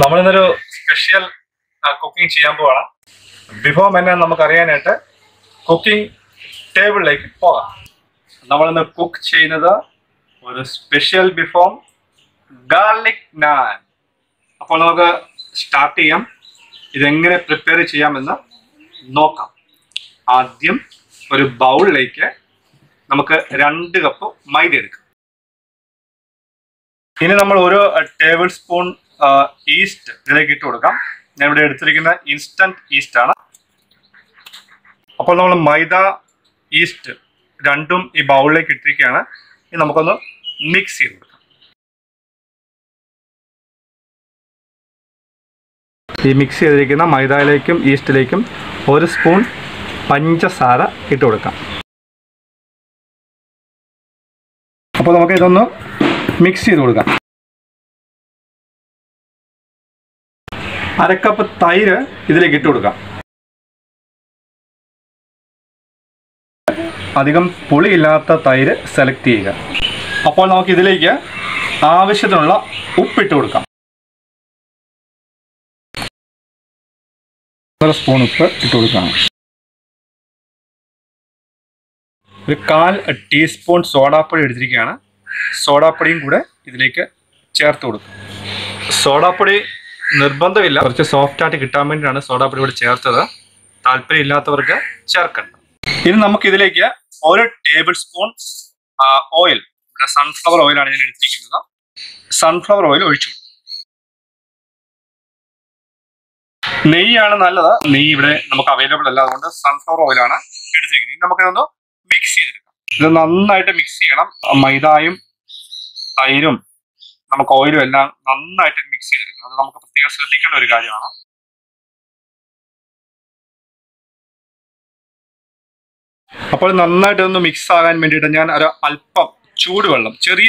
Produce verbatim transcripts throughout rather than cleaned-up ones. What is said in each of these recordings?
നമ്മളിന്നൊരു special cooking ചെയ്യാൻ പോവാണ്. Before മെന്നെ നമുക്കറിയാനായിട്ട് cooking ടേബിളിലേക്ക് പോകാം. നമ്മളിന്ന് കുക്ക് ചെയ്യുന്നത് ഒരു സ്പെഷ്യൽ ബിഫോർ ഗാർലിക് നാൻ. അപ്പോൾ നമുക്ക് സ്റ്റാർട്ട് ചെയ്യാം. ഇതെങ്ങനെ പ്രിപ്പയർ ചെയ്യാമെന്ന് നോക്കാം. ആദ്യം ഒരു ബൗളിലേക്ക് നമുക്ക് രണ്ട് കപ്പ് മൈദ എടുക്കാം. ഇനി നമ്മൾ ഒരു ടേബിൾ സ്പൂൺ ഈസ്റ്റ് ഇതിലേക്ക് ഇട്ട് കൊടുക്കാം. ഞാൻ ഇവിടെ എടുത്തിരിക്കുന്ന ഇൻസ്റ്റന്റ് ഈസ്റ്റ് ആണ്. അപ്പോൾ നമ്മൾ മൈദ ഈസ്റ്റ് രണ്ടും ഈ ബൗളിലേക്ക് ഇട്ടിരിക്കുകയാണ്. ഇനി നമുക്കൊന്ന് മിക്സ് ചെയ്ത് കൊടുക്കാം. ഈ മിക്സ് ചെയ്തിരിക്കുന്ന മൈദയിലേക്കും ഈസ്റ്റിലേക്കും ഒരു സ്പൂൺ പഞ്ചസാര ഇട്ട് കൊടുക്കാം. അപ്പോൾ നമുക്ക് ഇതൊന്ന് മിക്സ് ചെയ്ത് കൊടുക്കാം. അരക്കപ്പ് തൈര് ഇതിലേക്ക് ഇട്ട് കൊടുക്കാം. അധികം പുളിയില്ലാത്ത തൈര് സെലക്ട് ചെയ്യുക. അപ്പോൾ നമുക്ക് ഇതിലേക്ക് ആവശ്യത്തിനുള്ള ഉപ്പിട്ട് കൊടുക്കാം. ഒന്നര സ്പൂൺ ഉപ്പ് ഇട്ട് കൊടുക്കാം. ഒരു കാൽ ടീസ്പൂൺ സോഡാപ്പൊടി എടുത്തിരിക്കുകയാണ്. സോഡാപ്പൊടിയും കൂടെ ഇതിലേക്ക് ചേർത്ത് കൊടുക്കാം. സോഡാപ്പൊടി നിർബന്ധമില്ല, കുറച്ച് സോഫ്റ്റ് ആയിട്ട് കിട്ടാൻ വേണ്ടിയിട്ടാണ് സോഡാപ്പൊടി ഇവിടെ ചേർത്തത്. താല്പര്യം ഇല്ലാത്തവർക്ക് ചേർക്കണ്ട. ഇനി നമുക്ക് ഇതിലേക്ക് ഒരു ടേബിൾ സ്പൂൺ ഓയിൽ, ഇവിടെ സൺഫ്ലവർ ഓയിലാണ് ഞാൻ എടുത്തിരിക്കുന്നത്, സൺഫ്ലവർ ഓയിൽ ഒഴിച്ചു കൊടുക്കും. നെയ്യാണ് നല്ലത്, നെയ്യ് ഇവിടെ നമുക്ക് അവൈലബിൾ അല്ല, അതുകൊണ്ട് സൺഫ്ലവർ ഓയിലാണ് എടുത്തിരിക്കുന്നത്. ഇനി നമുക്കിതൊന്ന് മിക്സ് ചെയ്തെടുക്കാം. ഇത് നന്നായിട്ട് മിക്സ് ചെയ്യണം. മൈദായും തൈരും നമുക്ക് ഓയിലും എല്ലാം നന്നായിട്ട് മിക്സ് ചെയ്തെടുക്കണം. അത് നമുക്ക് പ്രത്യേകം ശ്രദ്ധിക്കേണ്ട ഒരു കാര്യമാണ്. അപ്പോൾ നന്നായിട്ടൊന്ന് മിക്സ് ആകാൻ വേണ്ടിയിട്ട് ഞാൻ ഒരു അല്പം ചൂടുവെള്ളം, ചെറിയ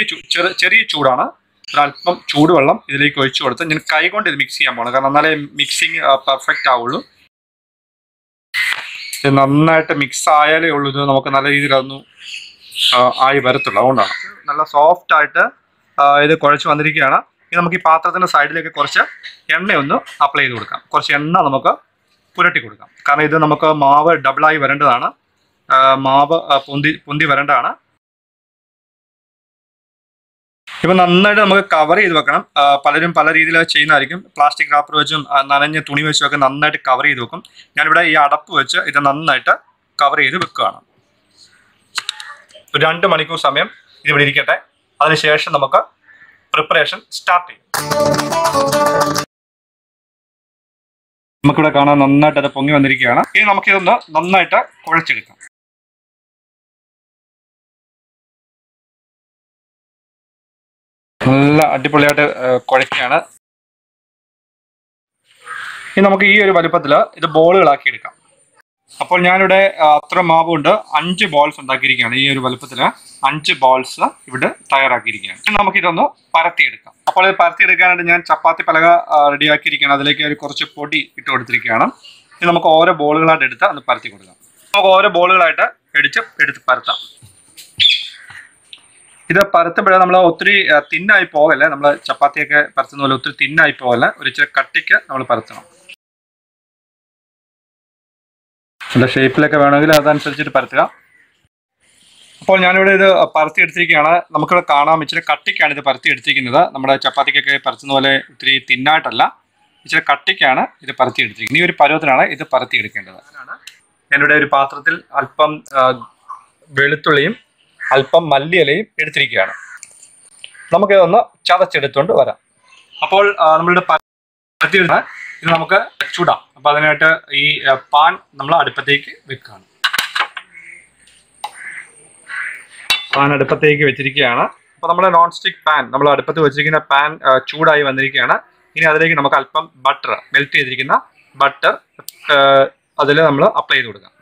ചെറിയ ചൂടാണ്, ഒരല്പം ചൂടുവെള്ളം ഇതിലേക്ക് ഒഴിച്ചു കൊടുത്ത് ഞാൻ കൈകൊണ്ട് ഇത് മിക്സ് ചെയ്യാൻ പോകണം. കാരണം എന്നാലേ മിക്സിങ് പെർഫെക്റ്റ് ആവുള്ളൂ. നന്നായിട്ട് മിക്സ് ആയാലേ ഉള്ളൂ ഇത് നമുക്ക് നല്ല രീതിയിലൊന്നും ആയി വരത്തുള്ളൂ. അതുകൊണ്ടാണ് നല്ല സോഫ്റ്റ് ആയിട്ട് ഇത് കുഴച്ച് വന്നിരിക്കുകയാണ്. ഇനി നമുക്ക് ഈ പാത്രത്തിൻ്റെ സൈഡിലേക്ക് കുറച്ച് എണ്ണയൊന്ന് അപ്ലൈ ചെയ്ത് കൊടുക്കാം. കുറച്ച് എണ്ണ നമുക്ക് പുരട്ടി കൊടുക്കാം. കാരണം ഇത് നമുക്ക് മാവ് ഡബിളായി വരേണ്ടതാണ്, മാവ് പൊന്തി പൊന്തി വരേണ്ടതാണ്. ഇപ്പം നന്നായിട്ട് നമുക്ക് കവർ ചെയ്ത് വെക്കണം. പലരും പല രീതിയിൽ ചെയ്യുന്നതായിരിക്കും. പ്ലാസ്റ്റിക് റാപ്പർ വെച്ചും നനഞ്ഞ തുണി വെച്ചും ഒക്കെ നന്നായിട്ട് കവർ ചെയ്ത് വെക്കും. ഞാനിവിടെ ഈ അടപ്പ് വെച്ച് ഇത് നന്നായിട്ട് കവർ ചെയ്ത് വെക്കുകയാണ്. രണ്ട് മണിക്കൂർ സമയം ഇതിവിടെ ഇരിക്കട്ടെ. അതിനുശേഷം നമുക്ക് പ്രിപ്പറേഷൻ സ്റ്റാർട്ട് ചെയ്യാം. നമുക്കിവിടെ കാണാൻ നന്നായിട്ട് അത് പൊങ്ങി വന്നിരിക്കുകയാണ്. ഇനി നമുക്കിതൊന്ന് നന്നായിട്ട് കുഴച്ചെടുക്കാം. നല്ല അടിപൊളിയായിട്ട് കുഴക്കുകയാണ്. ഇനി നമുക്ക് ഈ ഒരു വലുപ്പത്തിൽ ഇത് ബോളുകളാക്കി എടുക്കാം. അപ്പോൾ ഞാനിവിടെ അത്ര മാവുണ്ട്, അഞ്ച് ബോൾസ് ഉണ്ടാക്കിയിരിക്കുകയാണ്. ഈ ഒരു വലുപ്പത്തിൽ അഞ്ച് ബോൾസ് ഇവിടെ തയ്യാറാക്കിയിരിക്കുകയാണ്. ഇനി നമുക്കിതൊന്ന് പരത്തിയെടുക്കാം. അപ്പോൾ ഇത് പരത്തിയെടുക്കാനായിട്ട് ഞാൻ ചപ്പാത്തി പലക റെഡിയാക്കിയിരിക്കുകയാണ്. അതിലേക്ക് ഒരു കുറച്ച് പൊടി ഇട്ട് കൊടുത്തിരിക്കുകയാണ്. ഇനി നമുക്ക് ഓരോ ബോളുകളായിട്ട് എടുത്ത് അത് പരത്തി കൊടുക്കാം. നമുക്ക് ഓരോ ബോളുകളായിട്ട് ഇടിച്ച് എടുത്ത് പരത്താം. ഇത് പരത്തുമ്പോഴേ നമ്മൾ ഒത്തിരി തിന്നായി പോകല്ലേ, നമ്മൾ ചപ്പാത്തിയൊക്കെ പരത്തുന്ന പോലെ ഒത്തിരി തിന്നായി പോകല്ലേ, ഒരു ഇച്ചിരി കട്ടിക്ക് നമ്മൾ പരത്തണം. നല്ല ഷേപ്പിലൊക്കെ വേണമെങ്കിൽ അതനുസരിച്ചിട്ട് പരത്തുക. അപ്പോൾ ഞാനിവിടെ ഇത് പരത്തി എടുത്തിരിക്കുകയാണ്. നമുക്കിവിടെ കാണാം ഇച്ചിരി കട്ടിക്കാണ് ഇത് പരത്തി എടുത്തിരിക്കുന്നത്. നമ്മുടെ ചപ്പാത്തിക്കൊക്കെ പരത്തുന്ന പോലെ ഒത്തിരി തിന്നായിട്ടല്ല, ഇച്ചിരി കട്ടിക്കാണ് ഇത് പരത്തി എടുത്തിരിക്കുന്നത്. ഈ ഒരു പരുവത്തിനാണ് ഇത് പരത്തി എടുക്കേണ്ടത്. ഞാനിവിടെ ഒരു പാത്രത്തിൽ അല്പം വെളുത്തുള്ളിയും അല്പം മല്ലിയിലയും എടുത്തിരിക്കുകയാണ്. നമുക്കിതൊന്ന് ചതച്ചെടുത്തുകൊണ്ട് വരാം. അപ്പോൾ നമ്മളുടെ പരത്തി ഇത് നമുക്ക് ചൂടാം. അപ്പോൾ അതിനായിട്ട് ഈ പാൻ നമ്മൾ അടുപ്പത്തേക്ക് വെക്കുകയാണ്. പാൻ അടുപ്പത്തേക്ക് വെച്ചിരിക്കുകയാണ്. അപ്പോൾ നമ്മൾ നോൺ സ്റ്റിക് പാൻ, നമ്മൾ അടുപ്പത്ത് വെച്ചിരിക്കുന്ന പാൻ ചൂടായി വന്നിരിക്കുകയാണ്. ഇനി അതിലേക്ക് നമുക്ക് അല്പം ബട്ടർ, മെൽറ്റ് ചെയ്തിരിക്കുന്ന ബട്ടർ അതിൽ നമ്മൾ അപ്ലൈ ചെയ്ത് കൊടുക്കാം.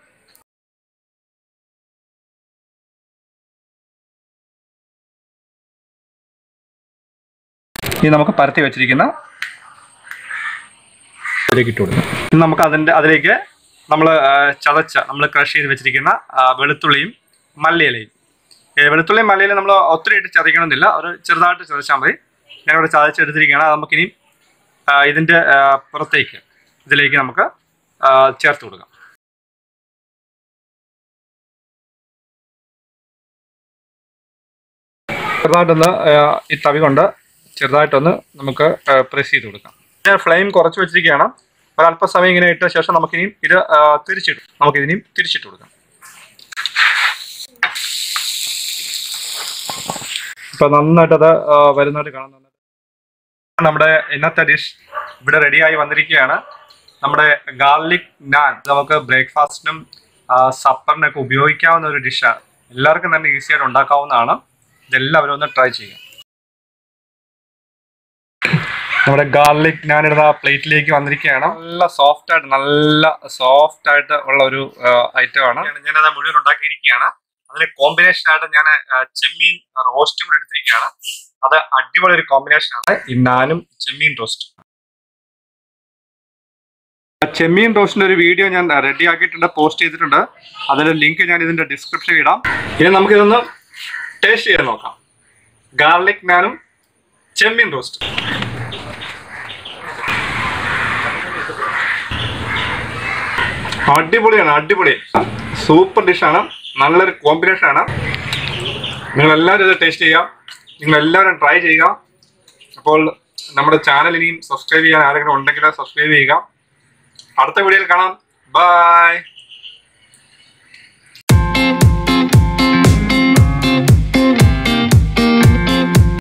ഇനി നമുക്ക് പരത്തി വെച്ചിരിക്കുന്ന ഇതിലേക്ക് ഇട്ട് കൊടുക്കാം. ഇനി നമുക്ക് അതിൻ്റെ അതിലേക്ക് നമ്മൾ ചതച്ച, നമ്മൾ ക്രഷ് ചെയ്ത് വെച്ചിരിക്കുന്ന വെളുത്തുള്ളിയും മല്ലിയിലയും, വെളുത്തുള്ളിയും മല്ലിയിലയും നമ്മൾ ഒത്തിരി ഇട്ട് ചതയ്ക്കണമെന്നില്ല, ഒരു ചെറുതായിട്ട് ചതച്ചാൽ മതി. ഞാനിവിടെ ചതച്ചെടുത്തിരിക്കുകയാണ്. അത് നമുക്കിനി ഇതിന്റെ പുറത്തേക്ക് ഇതിലേക്ക് നമുക്ക് ചേർത്ത് കൊടുക്കാം. ചെറുതായിട്ടൊന്ന് ഈ തവി കൊണ്ട് ചെറുതായിട്ടൊന്ന് നമുക്ക് പ്രസ് ചെയ്ത് കൊടുക്കാം. ഞാൻ ഫ്ലെയിം കുറച്ച് വെച്ചിരിക്കുകയാണ്. ഒരല്പസമയം ഇങ്ങനെ ഇട്ട ശേഷം നമുക്കിനിയും ഇത് തിരിച്ചിട്ട് നമുക്കിതിനെയും തിരിച്ചിട്ട് കൊടുക്കാം. ഇപ്പം നന്നായിട്ടത് വരുന്നതായിട്ട് കാണുന്നുണ്ട്. നമ്മുടെ ഇന്നത്തെ ഡിഷ് ഇവിടെ റെഡിയായി വന്നിരിക്കുകയാണ്. നമ്മുടെ ഗാർലിക് നാൻ നമുക്ക് ബ്രേക്ക്ഫാസ്റ്റിനും സപ്പറിനൊക്കെ ഉപയോഗിക്കാവുന്ന ഒരു ഡിഷാണ്. എല്ലാവർക്കും തന്നെ ഈസി ആയിട്ട് ഉണ്ടാക്കാവുന്നതാണ്. ഇതെല്ലാവരും ഒന്ന് ട്രൈ ചെയ്യാം. നമ്മുടെ ഗാർലിക് നാൻ ഇടുന്ന പ്ലേറ്റിലേക്ക് വന്നിരിക്കുകയാണ്. നല്ല സോഫ്റ്റ് ആയിട്ട് നല്ല സോഫ്റ്റ് ആയിട്ട് ഉള്ള ഒരു ഐറ്റമാണ്. ഞാനത് മുഴുവൻ ഉണ്ടാക്കിയിരിക്കുകയാണ്. അതിന് കോമ്പിനേഷൻ ആയിട്ട് ഞാൻ ചെമ്മീൻ റോസ്റ്റും കൂടെ എടുത്തിരിക്കുകയാണ്. അത് അടിപൊളി ഒരു കോമ്പിനേഷൻ ആണ് ഈ നാനും ചെമ്മീൻ റോസ്റ്റും. ചെമ്മീൻ റോസ്റ്റിന്റെ ഒരു വീഡിയോ ഞാൻ റെഡി ആക്കിയിട്ടുണ്ട്, പോസ്റ്റ് ചെയ്തിട്ടുണ്ട്. അതിന്റെ ലിങ്ക് ഞാൻ ഇതിന്റെ ഡിസ്ക്രിപ്ഷനിൽ ഇടാം. ഇനി നമുക്ക് ഇതൊന്ന് ടേസ്റ്റ് ചെയ്യാൻ നോക്കാം. ഗാർലിക് നാനും ചെമ്മീൻ റോസ്റ്റും. അടിപൊളിയാണ്, അടിപൊളി സൂപ്പർ ഡിഷാണ്. നല്ലൊരു കോമ്പിനേഷനാണ്. നിങ്ങളെല്ലാവരും ഇത് ടേസ്റ്റ് ചെയ്യുക, നിങ്ങളെല്ലാവരും ട്രൈ ചെയ്യുക. അപ്പോൾ നമ്മുടെ ചാനൽ ഇനിയും സബ്സ്ക്രൈബ് ചെയ്യാൻ ആരെങ്കിലും ഉണ്ടെങ്കിൽ സബ്സ്ക്രൈബ് ചെയ്യുക. അടുത്ത വീഡിയോയിൽ കാണാം. ബൈ.